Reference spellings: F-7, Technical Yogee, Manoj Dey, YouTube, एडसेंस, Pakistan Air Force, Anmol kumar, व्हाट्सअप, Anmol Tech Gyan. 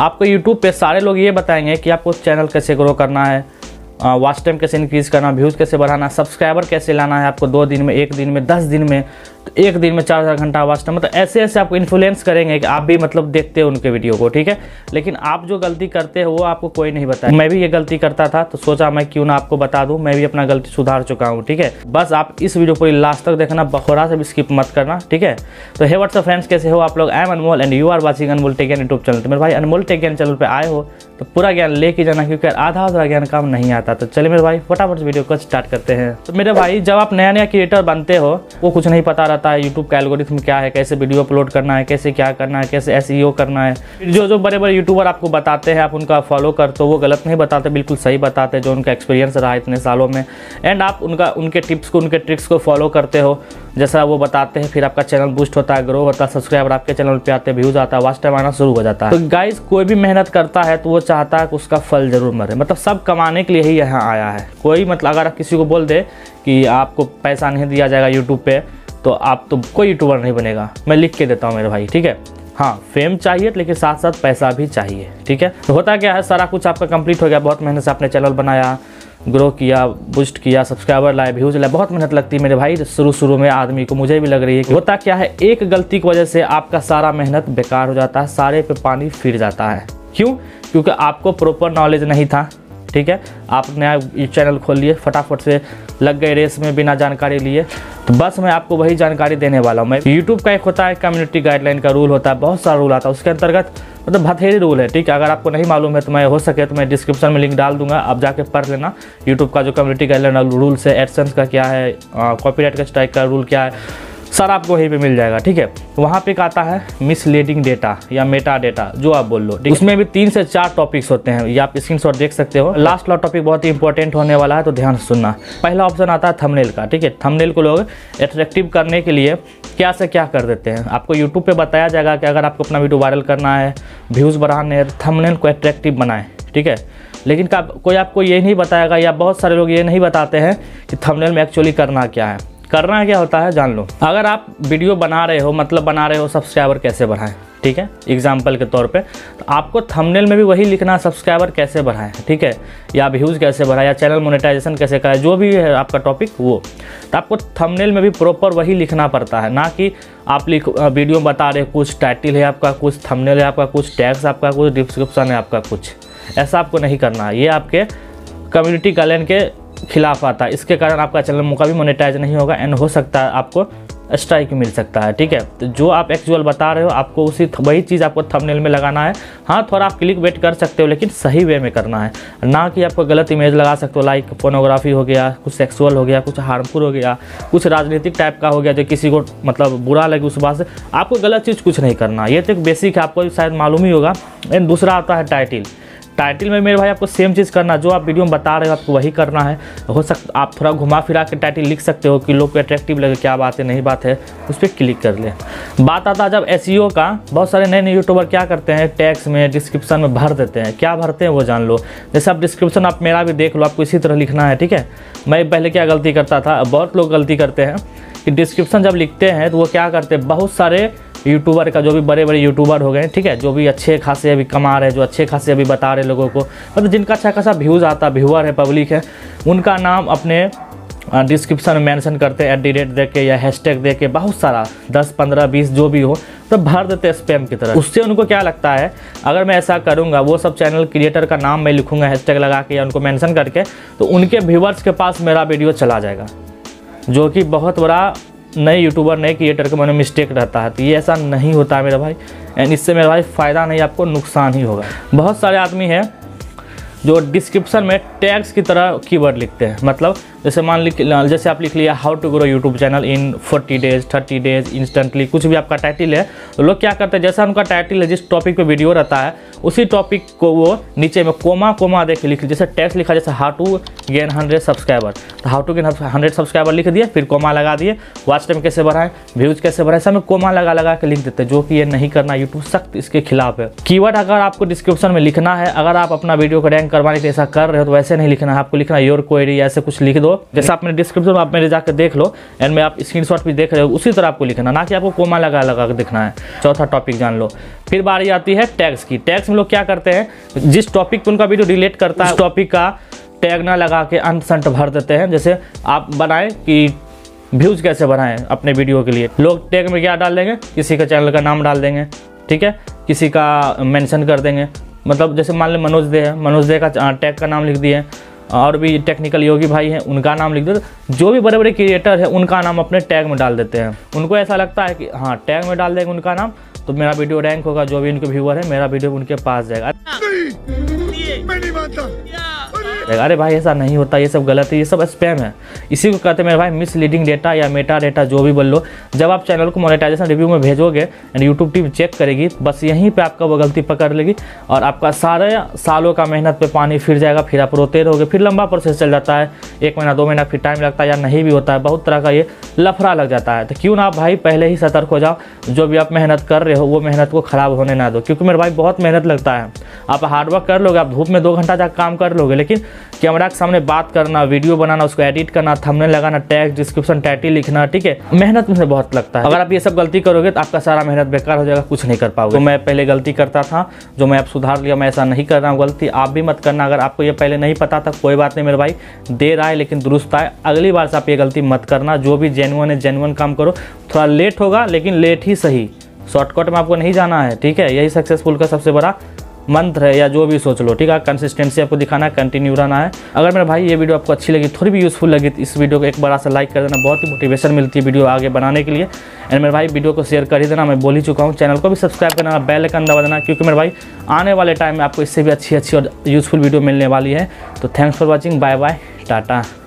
आपको YouTube पे सारे लोग ये बताएंगे कि आपको चैनल कैसे ग्रो करना है, वॉच टाइम कैसे इंक्रीज़ करना, व्यूज़ कैसे बढ़ाना, सब्सक्राइबर कैसे लाना है आपको 2 दिन में, 1 दिन में, 10 दिन में, तो 1 दिन में 4000 घंटा वॉच टाइम, मतलब ऐसे ऐसे आपको इन्फ्लुएंस करेंगे कि आप भी मतलब देखते हो उनके वीडियो को, ठीक है। लेकिन आप जो गलती करते हो वो आपको कोई नहीं बताए। मैं भी ये गलती करता था तो सोचा मैं क्यों ना आपको बता दूँ, मैं भी अपना गलती सुधार चुका हूँ, ठीक है। बस आप इस वीडियो पूरी लास्ट तक देखना, बखौरा से भी स्किप मत करना, ठीक है। तो हे व्हाट्सअप फ्रेंड्स, कैसे हो आप लोग? I am Anmol and you are watching Anmol tech Gyan YouTube channel. मेरे भाई अनमोल टेक ज्ञान चैनल पर आए हो तो पूरा ज्ञान लेके जाना, क्योंकि आधा अधूरा ज्ञान काम नहीं आता। तो चलिए मेरे भाई फटाफट वीडियो को स्टार्ट करते हैं। तो मेरे भाई जब आप नया नया क्रिएटर बनते हो वो कुछ नहीं पता रहता है, यूट्यूब का एल्गोरिथम क्या है, कैसे वीडियो अपलोड करना है, कैसे क्या करना है, कैसे एसईओ करना है। जो जो बड़े बड़े यूट्यूबर आपको बताते हैं आप उनका फॉलो करते हो, वो गलत नहीं बताते, बिल्कुल सही बताते हैं जो उनका एक्सपीरियंस रहा इतने सालों में। एंड आप उनके टिप्स को, उनके ट्रिक्स को फॉलो करते हो जैसा वो बताते हैं, फिर आपका चैनल बूस्ट होता है, ग्रो होता है, सब्सक्राइबर आपके चैनल पे आते हैं, व्यूज आता है, वाच टाइम आना शुरू हो जाता है। तो गाइस कोई भी मेहनत करता है तो वो चाहता है कि उसका फल जरूर मरे, मतलब सब कमाने के लिए ही यहाँ आया है कोई, मतलब अगर आप किसी को बोल दे कि आपको पैसा नहीं दिया जाएगा यूट्यूब पे तो आप तो कोई यूट्यूबर नहीं बनेगा, मैं लिख के देता हूँ मेरे भाई, ठीक है। हाँ, फेम चाहिए लेकिन साथ साथ पैसा भी चाहिए, ठीक है। तो होता क्या है, सारा कुछ आपका कंप्लीट हो गया, बहुत मेहनत से आपने चैनल बनाया, ग्रो किया, बूस्ट किया, सब्सक्राइबर लाए, व्यूज लाए, बहुत मेहनत लगती है मेरे भाई शुरू में आदमी को, मुझे भी लग रही है। कि होता क्या है, एक गलती की वजह से आपका सारा मेहनत बेकार हो जाता है, सारे पे पानी फिर जाता है। क्यों? क्योंकि आपको प्रॉपर नॉलेज नहीं था, ठीक है। आप नया चैनल खोल लिए, फटाफट से लग गए रेस में बिना जानकारी लिए, तो बस मैं आपको वही जानकारी देने वाला हूँ। मैं यूट्यूब का एक होता है कम्युनिटी गाइडलाइन का रूल होता है, बहुत सारा रूल आता है, उसके अंतर्गत मतलब भथेरी रूल है, ठीक है। अगर आपको नहीं मालूम है तो मैं हो सके तो मैं डिस्क्रिप्शन में लिंक डाल दूंगा, आप जाके पढ़ लेना यूट्यूब का जो कम्युनिटी गाइडलाइन रूल्स है, एडसेंस का क्या है, कॉपीराइट का स्ट्राइक का रूल क्या है, सारा आपको वहीं पे मिल जाएगा, ठीक है। वहाँ पे एक आता है मिसलीडिंग डेटा या मेटा डेटा, जो आप बोल लो, उसमें भी 3 से 4 टॉपिक्स होते हैं, ये आप स्क्रीनशॉट देख सकते हो। लास्ट वाला टॉपिक बहुत ही इंपॉर्टेंट होने वाला है, तो ध्यान से सुनना। पहला ऑप्शन आता है थंबनेल का, ठीक है। थंबनेल को लोग एट्रैक्टिव करने के लिए क्या से क्या कर देते हैं। आपको यूट्यूब पर बताया जाएगा कि अगर आपको अपना वीडियो वायरल करना है, व्यूज़ बढ़ाने हैं, थंबनेल को एट्रैक्टिव बनाएं, ठीक है। लेकिन कोई आपको ये नहीं बताएगा, या बहुत सारे लोग ये नहीं बताते हैं कि थंबनेल में एक्चुअली करना क्या है। करना क्या होता है जान लो। अगर आप वीडियो बना रहे हो, मतलब बना रहे हो सब्सक्राइबर कैसे बढ़ाएं, ठीक है, एग्जाम्पल के तौर पे, तो आपको थंबनेल में भी वही लिखना, सब्सक्राइबर कैसे बढ़ाएं, ठीक है, या व्यूज़ कैसे बढ़ाएं, या चैनल मोनेटाइजेशन कैसे कराएं, जो भी है आपका टॉपिक वो, तो आपको थंबनेल में भी प्रॉपर वही लिखना पड़ता है, ना कि आप वीडियो बता रहे हो कुछ टाइटल है आपका, कुछ थंबनेल है आपका, कुछ टैग्स आपका, कुछ डिस्क्रिप्शन है आपका, कुछ ऐसा आपको नहीं करना है। ये आपके कम्युनिटी कल्याण के खिलाफ आता है, इसके कारण आपका चैनल का भी मोनेटाइज नहीं होगा एंड हो सकता है आपको स्ट्राइक मिल सकता है, ठीक है। तो जो आप एक्चुअल बता रहे हो आपको वही चीज़ आपको थंबनेल में लगाना है। हाँ, थोड़ा आप क्लिक बेट कर सकते हो लेकिन सही वे में करना है, ना कि आपको गलत इमेज लगा सकते हो, लाइक पोर्नोग्राफी हो गया, कुछ सेक्सुअल हो गया, कुछ हार्मफुल हो गया, कुछ राजनीतिक टाइप का हो गया जो किसी को मतलब बुरा लगे उस बात से, आपको गलत चीज़ कुछ नहीं करना। ये तो एक बेसिक है, आपको शायद मालूम ही होगा। एंड दूसरा आता है टाइटल। टाइटल में मेरे भाई आपको सेम चीज़ करना, जो आप वीडियो में बता रहे हो आपको वही करना है। हो सकता आप थोड़ा घुमा फिरा के टाइटल लिख सकते हो कि लोग को अट्रैक्टिव लगे, क्या बात है नहीं बात है, उस पर क्लिक कर ले। बात आता है जब एसईओ का, बहुत सारे नए नए यूट्यूबर क्या करते हैं, टैग्स में डिस्क्रिप्शन में भर देते हैं। क्या भरते हैं वो जान लो। जैसे आप डिस्क्रिप्शन आप मेरा भी देख लो, आपको इसी तरह लिखना है, ठीक है। मैं पहले क्या गलती करता था, बहुत लोग गलती करते हैं कि डिस्क्रिप्शन जब लिखते हैं तो वो क्या करते हैं, बहुत सारे यूट्यूबर का, जो भी बड़े बड़े यूट्यूबर हो गए, ठीक है, जो भी अच्छे खासे अभी कमा रहे हैं, जो अच्छे खासे अभी बता रहे लोगों को, मतलब जिनका अच्छा खासा व्यूज़ आता है, व्यूअर है, पब्लिक है, उनका नाम अपने डिस्क्रिप्शन में मेंशन करते हैं, एट द रेट या हैशटैग दे के, बहुत सारा 10 15 20 जो भी हो तो भर देते हैं स्पैम की तरह। उससे उनको क्या लगता है, अगर मैं ऐसा करूंगा, वो सब चैनल क्रिएटर का नाम मैं लिखूँगा हैशटैग लगा के या उनको मेंशन करके, तो उनके व्यूअर्स के पास मेरा वीडियो चला जाएगा, जो कि बहुत बड़ा नए यूट्यूबर नए क्रिएटर के मन में मिस्टेक रहता है। तो ये ऐसा नहीं होता है मेरा भाई, एंड इससे मेरा भाई फ़ायदा नहीं, आपको नुकसान ही होगा। बहुत सारे आदमी हैं जो डिस्क्रिप्शन में टैग्स की तरह कीवर्ड लिखते हैं, मतलब जैसे जैसे आप लिख लिया how to grow YouTube channel in 40 days, 30 days, instantly, कुछ भी आपका टाइटल है, तो लोग क्या करते हैं, जैसा उनका टाइटल है, जिस टॉपिक पे वीडियो रहता है उसी टॉपिक को वो नीचे में कोमा कोमा देख लिख, जैसे टैक्स लिखा, जैसे हाउ टू गेन 100 सब्सक्राइबर, तो हाउ टू गेन 100 सब्सक्राइबर लिख दिए, फिर कोमा लगा दिए, वॉच टाइम कैसे बढ़ाएं, व्यूज़ कैसे बढ़ाएं, सब में कोमा लगा लगा के लिख देते हैं, जो कि ये नहीं करना, यूट्यूब सख्त इसके खिलाफ है। कीवर्ड अगर आपको डिस्क्रिप्शन में लिखना है, अगर आप अपना वीडियो को रैंक ड्राइंग करवाने के ऐसा कर रहे हो तो वैसे नहीं लिखना है, आपको लिखना योर क्वेरी ऐसे कुछ लिख दो। जैसे आप मेरे डिस्क्रिप्शन में आप मेरे जाकर देख लो एंड में आप स्क्रीनशॉट भी देख रहे हो उसी तरह आपको लिखना, ना कि आपको कोमा लगा लगा के देखना है। चौथा टॉपिक जान लो। फिर बारी आती है टैग्स की। टैग्स में लोग क्या करते हैं, जिस टॉपिक पर उनका वीडियो रिलेट करता है उस टॉपिक का टैग ना लगा के अंत संट भर देते हैं। जैसे आप बनाएं कि व्यूज़ कैसे बढ़ाएं अपने वीडियो के लिए, लोग टैग में क्या डाल देंगे, किसी का चैनल का नाम डाल देंगे, ठीक है, किसी का मेंशन कर देंगे। मतलब जैसे मान लें मनोज दे है, मनोज दे का टैग का नाम लिख दिए, और भी टेक्निकल योगी भाई हैं उनका नाम लिख देते, जो भी बड़े बड़े क्रिएटर हैं उनका नाम अपने टैग में डाल देते हैं। उनको ऐसा लगता है कि हाँ टैग में डाल देंगे उनका नाम तो मेरा वीडियो रैंक होगा, जो भी उनके व्यूअर है मेरा वीडियो उनके पास जाएगा। अरे भाई ऐसा नहीं होता, ये सब गलत है, ये सब स्पैम है। इसी को कहते हैं मेरे भाई मिसलीडिंग डेटा या मेटा डेटा, जो भी बोल लो। जब आप चैनल को मोनेटाइजेशन रिव्यू में भेजोगे एंड यूट्यूब टीम चेक करेगी, बस यहीं पे आपका वो गलती पकड़ लेगी और आपका सारे सालों का मेहनत पे पानी फिर जाएगा। फिर आप रोते रहोगे, फिर लंबा प्रोसेस चल जाता है, एक महीना दो महीना, फिर टाइम लगता है या नहीं भी होता है, बहुत तरह का ये लफड़ा लग जाता है। तो क्यों ना आप भाई पहले ही सतर्क हो जाओ, जो भी आप मेहनत कर रहे हो वो मेहनत को ख़राब होने ना दो, क्योंकि मेरे भाई बहुत मेहनत लगता है। आप हार्डवर्क कर लोगे, आप धूप में 2 घंटा तक काम कर लोगे, लेकिन कैमरा के सामने बात करना, वीडियो बनाना, उसको एडिट करना, थंबनेल लगाना, टैग, डिस्क्रिप्शन, टाइटल लिखना, ठीक है, मेहनत मुझे बहुत लगता है। अगर आप ये सब गलती करोगे तो आपका सारा मेहनत बेकार हो जाएगा, कुछ नहीं कर पाओगे। तो मैं पहले गलती करता था, जो मैं अब सुधार लिया, मैं ऐसा नहीं कर रहा हूँ। गलती आप भी मत करना, अगर आपको ये पहले नहीं पता था कोई बात नहीं मेरे भाई, देर आए लेकिन दुरुस्त आए। अगली बार से आप ये गलती मत करना, जो भी जेन्युइन है जेन्युइन काम करो, थोड़ा लेट होगा लेकिन लेट ही सही, शॉर्टकट में आपको नहीं जाना है, ठीक है। यही सक्सेसफुल का सबसे बड़ा मंत्र है, या जो भी सोच लो, ठीक है। कंसिस्टेंसी आपको दिखाना है, कंटिन्यू रहना है। अगर मेरे भाई ये वीडियो आपको अच्छी लगी, थोड़ी भी यूज़फुल लगी तो इस वीडियो को एक बड़ा सा लाइक कर देना, बहुत ही मोटिवेशन मिलती है वीडियो आगे बनाने के लिए। एंड मेरे भाई वीडियो को शेयर कर ही देना, मैं बोल ही चुका हूँ। चैनल को भी सब्सक्राइब करना, बेल आइकन दबा देना, क्योंकि मेरे भाई आने वाले टाइम में आपको इससे भी अच्छी और यूज़फुल वीडियो मिलने वाली है। तो thanks for watching, bye bye, Tata.